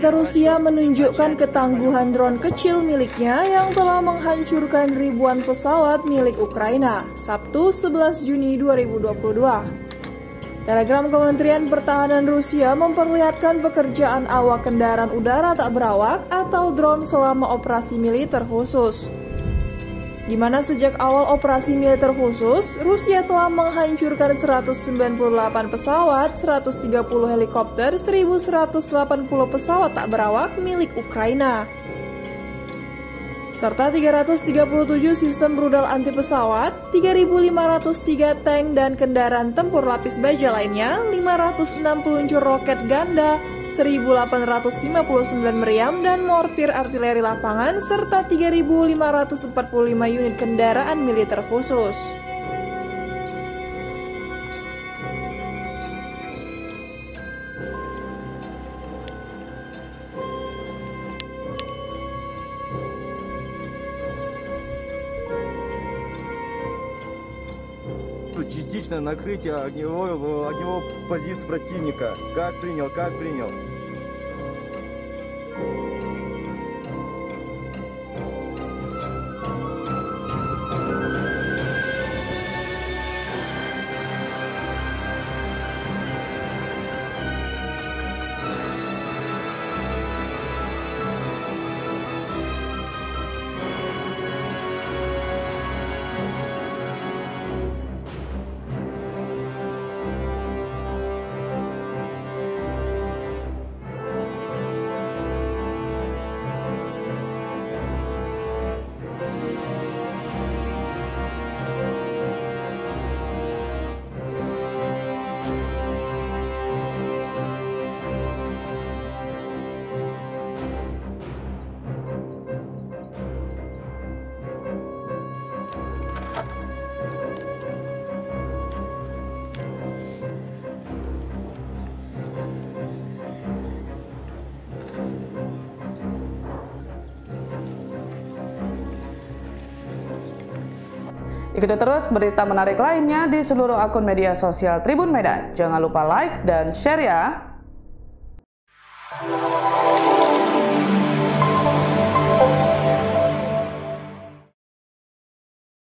militer Rusia menunjukkan ketangguhan drone kecil miliknya yang telah menghancurkan ribuan pesawat milik Ukraina, Sabtu 11 Juni 2022. Telegram Kementerian Pertahanan Rusia memperlihatkan pekerjaan awak kendaraan udara tak berawak atau drone selama operasi militer khusus, di mana sejak awal operasi militer khusus, Rusia telah menghancurkan 198 pesawat, 130 helikopter, 1.180 pesawat tak berawak milik Ukraina, serta 337 sistem rudal anti pesawat, 3.503 tank dan kendaraan tempur lapis baja lainnya, 506 peluncur roket ganda, 1.859 meriam dan mortir artileri lapangan, serta 3.545 unit kendaraan militer khusus. Частичное накрытие огневого позиции противника. Как принял. Ikuti terus berita menarik lainnya di seluruh akun media sosial Tribun Medan. Jangan lupa like dan share ya!